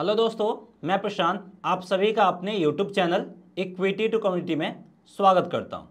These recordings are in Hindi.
हेलो दोस्तों, मैं प्रशांत आप सभी का अपने YouTube channel equity to community में स्वागत करता हूं।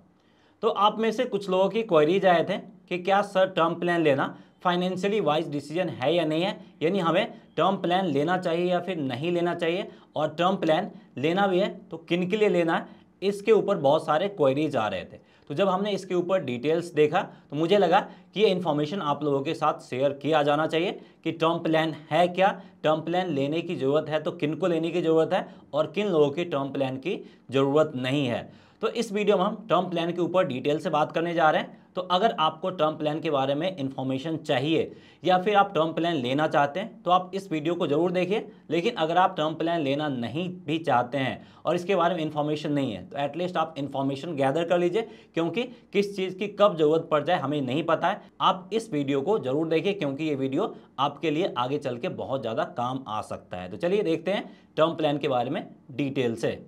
तो आप में से कुछ लोगों की क्वेरीज आए थे कि क्या सर टर्म प्लान लेना फाइनेंशियली वाइज डिसीजन है या नहीं है, यानी हमें टर्म प्लान लेना चाहिए या फिर नहीं लेना चाहिए, और टर्म प्लान लेना भी है तो किन के लिए लेना है, इसके ऊपर बहुत सारे क्वेरीज आ रहे थे। तो जब हमने इसके ऊपर डिटेल्स देखा तो मुझे लगा कि ये इन्फॉर्मेशन आप लोगों के साथ शेयर किया जाना चाहिए कि टर्म प्लान है क्या, टर्म प्लान लेने की ज़रूरत है तो किन को लेने की ज़रूरत है और किन लोगों की टर्म प्लान की ज़रूरत नहीं है। तो इस वीडियो में हम टर्म प्लान के ऊपर डिटेल से बात करने जा रहे हैं। तो अगर आपको टर्म प्लान के बारे में इन्फॉर्मेशन चाहिए या फिर आप टर्म प्लान लेना चाहते हैं तो आप इस वीडियो को ज़रूर देखिए। लेकिन अगर आप टर्म प्लान लेना नहीं भी चाहते हैं और इसके बारे में इन्फॉर्मेशन नहीं है तो एटलीस्ट आप इन्फॉर्मेशन गैदर कर लीजिए, क्योंकि किस चीज़ की कब ज़रूरत पड़ जाए हमें नहीं पता है। आप इस वीडियो को ज़रूर देखिए क्योंकि ये वीडियो आपके लिए आगे चल के बहुत ज़्यादा काम आ सकता है। तो चलिए देखते हैं टर्म प्लान के बारे में डिटेल से।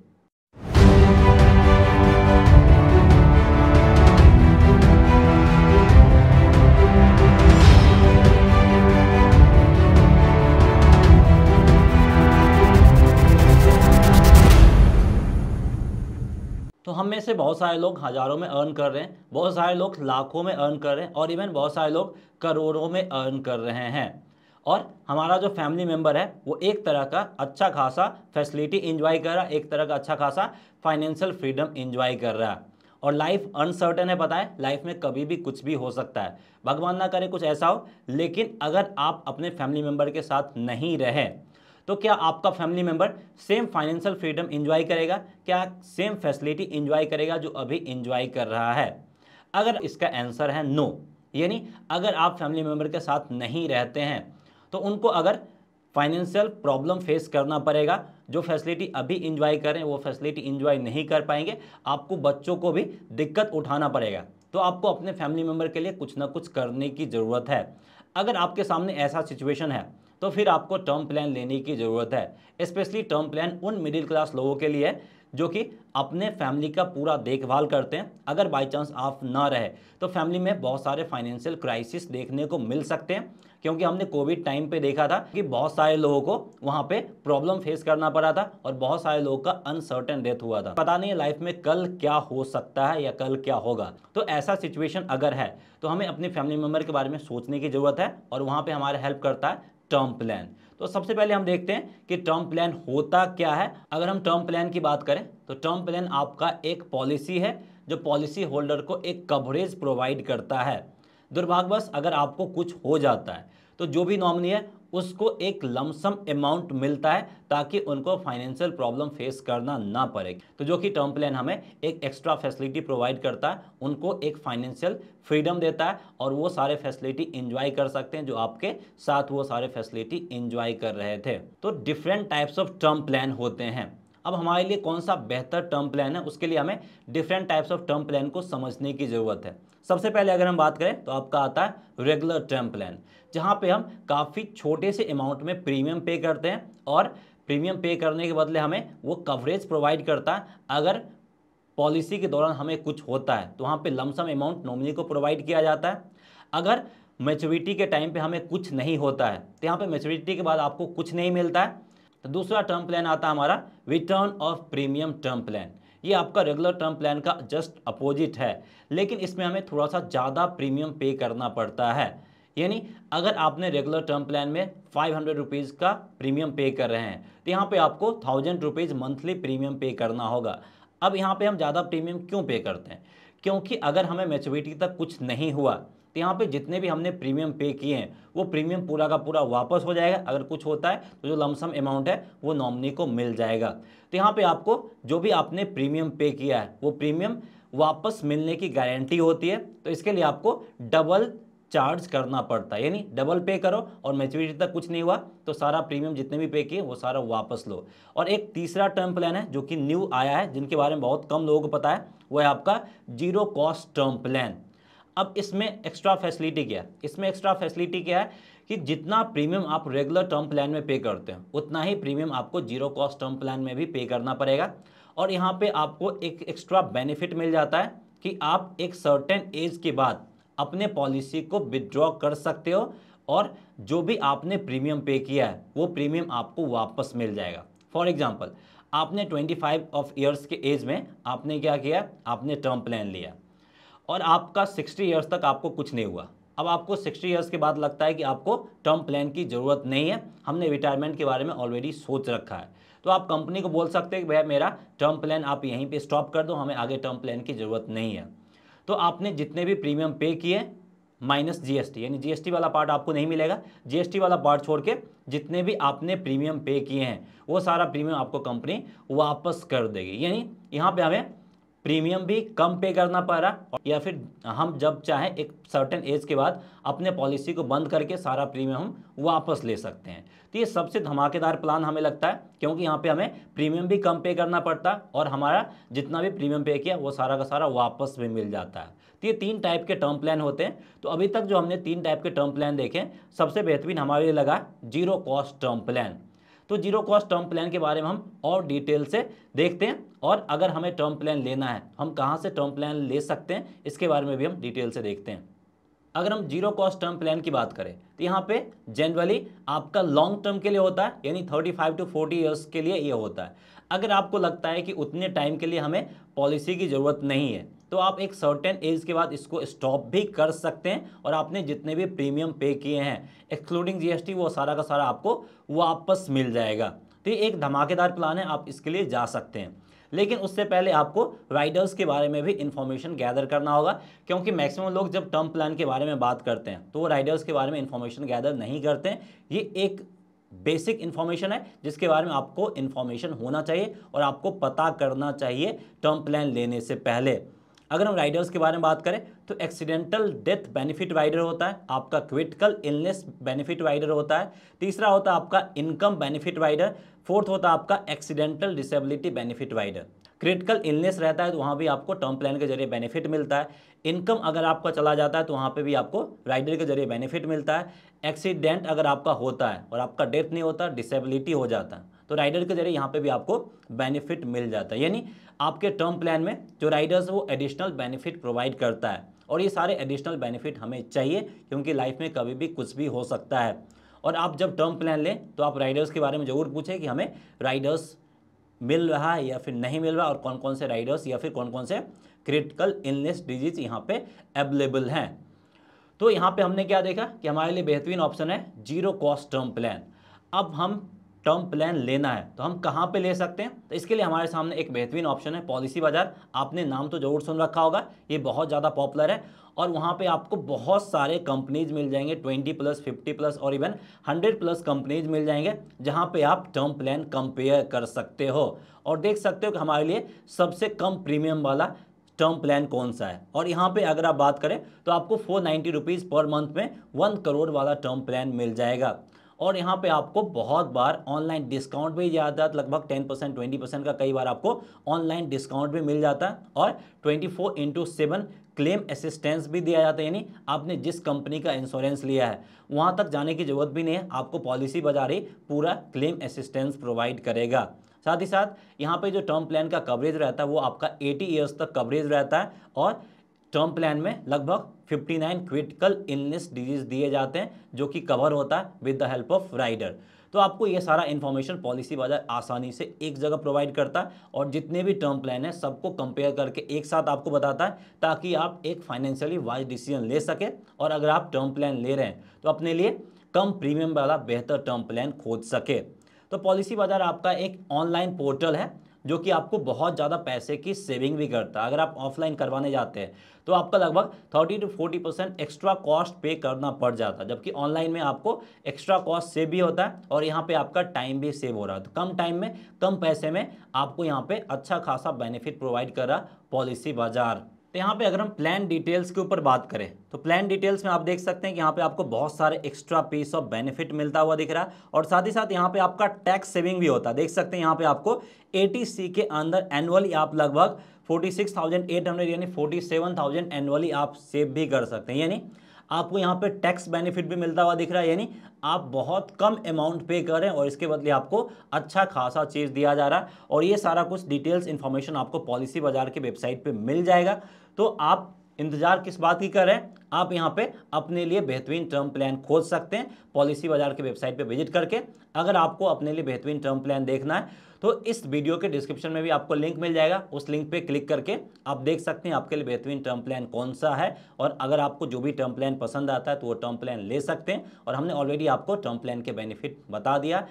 तो हम में से बहुत सारे लोग हज़ारों में अर्न कर रहे हैं, बहुत सारे लोग लाखों में अर्न कर रहे हैं और इवन बहुत सारे लोग करोड़ों में अर्न कर रहे हैं। और हमारा जो फैमिली मेम्बर है वो एक तरह का अच्छा खासा फैसिलिटी एंजॉय कर रहा है, एक तरह का अच्छा खासा फाइनेंशियल फ्रीडम एंजॉय कर रहा है। और लाइफ अनसर्टेन है, पता है लाइफ में कभी भी कुछ भी हो सकता है, भगवान ना करे कुछ ऐसा हो। लेकिन अगर आप अपने फैमिली मेम्बर के साथ नहीं रहें तो क्या आपका family member same financial freedom enjoy करेगा, क्या सेम फैसिलिटी एंजॉय करेगा जो अभी एंजॉय कर रहा है? अगर इसका आंसर है नो, यानी अगर आप फैमिली मेंबर के साथ नहीं रहते हैं तो उनको अगर फाइनेंशियल प्रॉब्लम फेस करना पड़ेगा, जो फैसिलिटी अभी एंजॉय करें वो फैसिलिटी एंजॉय नहीं कर पाएंगे, आपको बच्चों को भी दिक्कत उठाना पड़ेगा। तो आपको अपने फैमिली मेंबर के लिए कुछ ना कुछ करने की ज़रूरत है। अगर आपके सामने ऐसा सिचुएशन है तो फिर आपको टर्म प्लान लेने की ज़रूरत है। स्पेशली टर्म प्लान उन मिडिल क्लास लोगों के लिए जो कि अपने फैमिली का पूरा देखभाल करते हैं। अगर बाय चांस आप ना रहे तो फैमिली में बहुत सारे फाइनेंशियल क्राइसिस देखने को मिल सकते हैं, क्योंकि हमने कोविड टाइम पे देखा था कि बहुत सारे लोगों को वहाँ पे प्रॉब्लम फेस करना पड़ा था और बहुत सारे लोगों का अनसर्टेन डेथ हुआ था। पता नहीं लाइफ में कल क्या हो सकता है या कल क्या होगा। तो ऐसा सिचुएशन अगर है तो हमें अपने फैमिली मेम्बर के बारे में सोचने की ज़रूरत है और वहाँ पर हमारा हेल्प करता है टर्म प्लान। तो सबसे पहले हम देखते हैं कि टर्म प्लान होता क्या है। अगर हम टर्म प्लान की बात करें तो टर्म प्लान आपका एक पॉलिसी है जो पॉलिसी होल्डर को एक कवरेज प्रोवाइड करता है। दुर्भाग्यवश अगर आपको कुछ हो जाता है तो जो भी नॉमिनी है उसको एक लमसम अमाउंट मिलता है ताकि उनको फाइनेंशियल प्रॉब्लम फेस करना ना पड़े। तो जो कि टर्म प्लान हमें एक एक्स्ट्रा फैसिलिटी प्रोवाइड करता है, उनको एक फाइनेंशियल फ्रीडम देता है और वो सारे फैसिलिटी एंजॉय कर सकते हैं जो आपके साथ वो सारे फैसिलिटी एंजॉय कर रहे थे। तो different types of term plan होते हैं। अब हमारे लिए कौन सा बेहतर टर्म प्लान है उसके लिए हमें different types of term plan को समझने की ज़रूरत है। सबसे पहले अगर हम बात करें तो आपका आता है रेगुलर टर्म प्लान, जहाँ पे हम काफ़ी छोटे से अमाउंट में प्रीमियम पे करते हैं और प्रीमियम पे करने के बदले हमें वो कवरेज प्रोवाइड करता है। अगर पॉलिसी के दौरान हमें कुछ होता है तो वहाँ पे लमसम अमाउंट नॉमिनी को प्रोवाइड किया जाता है। अगर मैच्योरिटी के टाइम पे हमें कुछ नहीं होता है तो यहाँ पे मैच्योरिटी के बाद आपको कुछ नहीं मिलता है। तो दूसरा टर्म प्लान आता है हमारा return of premium term plan. ये आपका रेगुलर टर्म प्लान का जस्ट अपोजिट है, लेकिन इसमें हमें थोड़ा सा ज़्यादा प्रीमियम पे करना पड़ता है। यानी अगर आपने रेगुलर टर्म प्लान में 500 रुपीज़ का प्रीमियम पे कर रहे हैं तो यहाँ पे आपको 1000 रुपीज़ मंथली प्रीमियम पे करना होगा। अब यहाँ पे हम ज़्यादा प्रीमियम क्यों पे करते हैं, क्योंकि अगर हमें मैच्योरिटी तक कुछ नहीं हुआ तो यहाँ पे जितने भी हमने प्रीमियम पे किए हैं वो प्रीमियम पूरा का पूरा वापस हो जाएगा। अगर कुछ होता है तो जो लमसम अमाउंट है वो नॉमिनी को मिल जाएगा। तो यहाँ पे आपको जो भी आपने प्रीमियम पे किया है वो प्रीमियम वापस मिलने की गारंटी होती है। तो इसके लिए आपको डबल चार्ज करना पड़ता है, यानी डबल पे करो और मैच्योरिटी तक कुछ नहीं हुआ तो सारा प्रीमियम जितने भी पे किए वो सारा वापस लो। और एक तीसरा टर्म प्लान है जो कि न्यू आया है, जिनके बारे में बहुत कम लोगों को पता है, वो है आपका जीरो कॉस्ट टर्म प्लान। अब इसमें एक्स्ट्रा फैसिलिटी क्या है, इसमें एक्स्ट्रा फैसिलिटी क्या है कि जितना प्रीमियम आप रेगुलर टर्म प्लान में पे करते हैं उतना ही प्रीमियम आपको जीरो कॉस्ट टर्म प्लान में भी पे करना पड़ेगा। और यहाँ पे आपको एक एक्स्ट्रा बेनिफिट मिल जाता है कि आप एक सर्टेन एज के बाद अपने पॉलिसी को विदड्रॉ कर सकते हो और जो भी आपने प्रीमियम पे किया है वो प्रीमियम आपको वापस मिल जाएगा। फॉर एग्जांपल, आपने 25 ऑफ ईयर्स के एज में आपने क्या किया, आपने टर्म प्लान लिया और आपका 60 ईयर्स तक आपको कुछ नहीं हुआ। अब आपको 60 ईयर्स के बाद लगता है कि आपको टर्म प्लान की ज़रूरत नहीं है, हमने रिटायरमेंट के बारे में ऑलरेडी सोच रखा है, तो आप कंपनी को बोल सकते हैं कि भैया मेरा टर्म प्लान आप यहीं पे स्टॉप कर दो, हमें आगे टर्म प्लान की ज़रूरत नहीं है। तो आपने जितने भी प्रीमियम पे किए माइनस जीएसटी, यानी जीएसटी वाला पार्ट आपको नहीं मिलेगा, जीएसटी वाला पार्ट छोड़ के जितने भी आपने प्रीमियम पे किए हैं वो सारा प्रीमियम आपको कंपनी वापस कर देगी। यानी यहाँ पे हमें प्रीमियम भी कम पे करना पड़ रहा, या फिर हम जब चाहें एक सर्टेन एज के बाद अपने पॉलिसी को बंद करके सारा प्रीमियम हम वापस ले सकते हैं। तो ये सबसे धमाकेदार प्लान हमें लगता है, क्योंकि यहाँ पे हमें प्रीमियम भी कम पे करना पड़ता है और हमारा जितना भी प्रीमियम पे किया वो सारा का सारा वापस भी मिल जाता है। तो ये तीन टाइप के टर्म प्लान होते हैं। तो अभी तक जो हमने तीन टाइप के टर्म प्लान देखे, सबसे बेहतरीन हमारे लिए लगा जीरो कॉस्ट टर्म प्लान। तो जीरो कॉस्ट टर्म प्लान के बारे में हम और डिटेल से देखते हैं, और अगर हमें टर्म प्लान लेना है हम कहाँ से टर्म प्लान ले सकते हैं इसके बारे में भी हम डिटेल से देखते हैं। अगर हम जीरो कॉस्ट टर्म प्लान की बात करें तो यहाँ पे जनरली आपका लॉन्ग टर्म के लिए होता है, यानी 35 से 40 ईयर्स के लिए ये होता है। अगर आपको लगता है कि उतने टाइम के लिए हमें पॉलिसी की ज़रूरत नहीं है तो आप एक सर्टेन एज के बाद इसको स्टॉप भी कर सकते हैं, और आपने जितने भी प्रीमियम पे किए हैं एक्सक्लूडिंग जीएसटी वो सारा का सारा आपको वापस मिल जाएगा। तो ये एक धमाकेदार प्लान है, आप इसके लिए जा सकते हैं। लेकिन उससे पहले आपको राइडर्स के बारे में भी इन्फॉर्मेशन गैदर करना होगा, क्योंकि मैक्सिमम लोग जब टर्म प्लान के बारे में बात करते हैं तो वो राइडर्स के बारे में इन्फॉर्मेशन गैदर नहीं करते हैं। ये एक बेसिक इन्फॉर्मेशन है जिसके बारे में आपको इन्फॉर्मेशन होना चाहिए और आपको पता करना चाहिए टर्म प्लान लेने से पहले। अगर हम राइडर्स के बारे में बात करें तो एक्सीडेंटल डेथ बेनिफिट राइडर होता है, आपका क्रिटिकल इलनेस बेनिफिट राइडर होता है, तीसरा होता है आपका इनकम बेनिफिट राइडर, फोर्थ होता है आपका accidental disability benefit rider. Critical illness रहता है तो वहाँ भी आपको टर्म प्लान के जरिए बेनिफिट मिलता है, इनकम अगर आपका चला जाता है तो वहाँ पे भी आपको राइडर के जरिए बेनिफिट मिलता है, एक्सीडेंट अगर आपका होता है और आपका डेथ नहीं होता, डिसेबिलिटी हो जाता है तो राइडर के जरिए यहाँ पे भी आपको बेनिफिट मिल जाता है। यानी आपके टर्म प्लान में जो राइडर्स वो एडिशनल बेनिफिट प्रोवाइड करता है, और ये सारे एडिशनल बेनिफिट हमें चाहिए क्योंकि लाइफ में कभी भी कुछ भी हो सकता है। और आप जब टर्म प्लान लें तो आप राइडर्स के बारे में ज़रूर पूछें कि हमें राइडर्स मिल रहा है या फिर नहीं मिल रहा, और कौन कौन से राइडर्स या फिर कौन कौन से क्रिटिकल इलनेस डिजीज यहाँ पे अवेलेबल हैं। तो यहाँ पे हमने क्या देखा कि हमारे लिए बेहतरीन ऑप्शन है जीरो कॉस्ट टर्म प्लान। अब हम टर्म प्लान लेना है तो हम कहाँ पे ले सकते हैं, तो इसके लिए हमारे सामने एक बेहतरीन ऑप्शन है पॉलिसी बाज़ार। आपने नाम तो ज़रूर सुन रखा होगा, ये बहुत ज़्यादा पॉपुलर है और वहाँ पे आपको बहुत सारे कंपनीज मिल जाएंगे, 20+, 50+ और इवन 100+ कंपनीज मिल जाएंगे जहाँ पे आप टर्म प्लान कंपेयर कर सकते हो और देख सकते हो कि हमारे लिए सबसे कम प्रीमियम वाला टर्म प्लान कौन सा है। और यहाँ पे अगर आप बात करें तो आपको 490 रुपीज़ पर मंथ में 1 करोड़ वाला टर्म प्लान मिल जाएगा, और यहाँ पे आपको बहुत बार ऑनलाइन डिस्काउंट भी ज़्यादा लगभग 10%, 20% का कई बार आपको ऑनलाइन डिस्काउंट भी मिल जाता है, और 24/7 क्लेम असिस्टेंस भी दिया जाता है। यानी आपने जिस कंपनी का इंश्योरेंस लिया है वहाँ तक जाने की ज़रूरत भी नहीं है, आपको पॉलिसी बाज़ार ही पूरा क्लेम असिस्टेंस प्रोवाइड करेगा। साथ ही साथ यहाँ पे जो टर्म प्लान का कवरेज रहता है वो आपका 80 ईयर्स तक कवरेज रहता है, और टर्म प्लान में लगभग 59 क्रिटिकल इलनेस डिजीज दिए जाते हैं जो कि कवर होता है with the help of rider. तो आपको ये सारा इन्फॉर्मेशन पॉलिसी बाज़ार आसानी से एक जगह प्रोवाइड करता है और जितने भी टर्म प्लान है सबको कंपेयर करके एक साथ आपको बताता है, ताकि आप एक फाइनेंशियली वाइज डिसीजन ले सकें। और अगर आप टर्म प्लान ले रहे हैं तो अपने लिए कम प्रीमियम वाला बेहतर टर्म प्लान खोज सके। तो पॉलिसी बाज़ार आपका एक ऑनलाइन पोर्टल है जो कि आपको बहुत ज़्यादा पैसे की सेविंग भी करता है। अगर आप ऑफलाइन करवाने जाते हैं तो आपका लगभग 30 से 40% एक्स्ट्रा कॉस्ट पे करना पड़ जाता है, जबकि ऑनलाइन में आपको एक्स्ट्रा कॉस्ट सेव भी होता है और यहाँ पे आपका टाइम भी सेव हो रहा है। तो कम टाइम में कम पैसे में आपको यहाँ पे अच्छा खासा बेनिफिट प्रोवाइड कर रहा पॉलिसी बाज़ार। तो यहाँ पे अगर हम प्लान डिटेल्स के ऊपर बात करें तो प्लान डिटेल्स में आप देख सकते हैं कि यहाँ पे आपको बहुत सारे एक्स्ट्रा पीस ऑफ बेनिफिट मिलता हुआ दिख रहा है, और साथ ही साथ यहाँ पे आपका टैक्स सेविंग भी होता है। देख सकते हैं यहाँ पे आपको ATC के अंदर एनुअली आप लगभग 46,800 यानी 47,000 एनुअली आप सेव भी कर सकते हैं। यानी आपको यहाँ पे टैक्स बेनिफिट भी मिलता हुआ दिख रहा है, यानी आप बहुत कम अमाउंट पे कर रहे हैं और इसके बदले आपको अच्छा खासा चीज़ दिया जा रहा है। और ये सारा कुछ डिटेल्स इन्फॉर्मेशन आपको पॉलिसी बाज़ार के वेबसाइट पे मिल जाएगा, तो आप इंतजार किस बात की कर रहे हैं? आप यहाँ पे अपने लिए बेहतरीन टर्म प्लान खोज सकते हैं पॉलिसी बाजार के वेबसाइट पे विजिट करके। अगर आपको अपने लिए बेहतरीन टर्म प्लान देखना है तो इस वीडियो के डिस्क्रिप्शन में भी आपको लिंक मिल जाएगा, उस लिंक पे क्लिक करके आप देख सकते हैं आपके लिए बेहतरीन टर्म प्लान कौन सा है। और अगर आपको जो भी टर्म प्लान पसंद आता है तो वो टर्म प्लान ले सकते हैं। और हमने ऑलरेडी आपको टर्म प्लान के बेनिफिट बता दिया।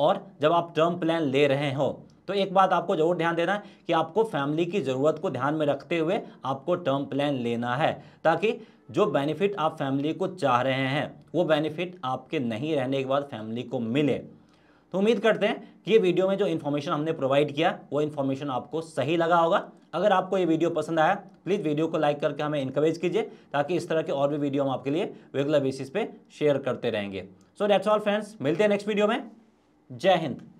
और जब आप टर्म प्लान ले रहे हो तो एक बात आपको जरूर ध्यान देना है कि आपको फैमिली की ज़रूरत को ध्यान में रखते हुए आपको टर्म प्लान लेना है, ताकि जो बेनिफिट आप फैमिली को चाह रहे हैं वो बेनिफिट आपके नहीं रहने के बाद फैमिली को मिले। तो उम्मीद करते हैं कि ये वीडियो में जो इन्फॉर्मेशन हमने प्रोवाइड किया वो इन्फॉर्मेशन आपको सही लगा होगा। अगर आपको ये वीडियो पसंद आया प्लीज़ वीडियो को लाइक करके हमें इनकरेज कीजिए, ताकि इस तरह के और भी वीडियो हम आपके लिए रेगुलर बेसिस पे शेयर करते रहेंगे। सो दैट्स ऑल फ्रेंड्स, मिलते हैं नेक्स्ट वीडियो में। जय हिंद।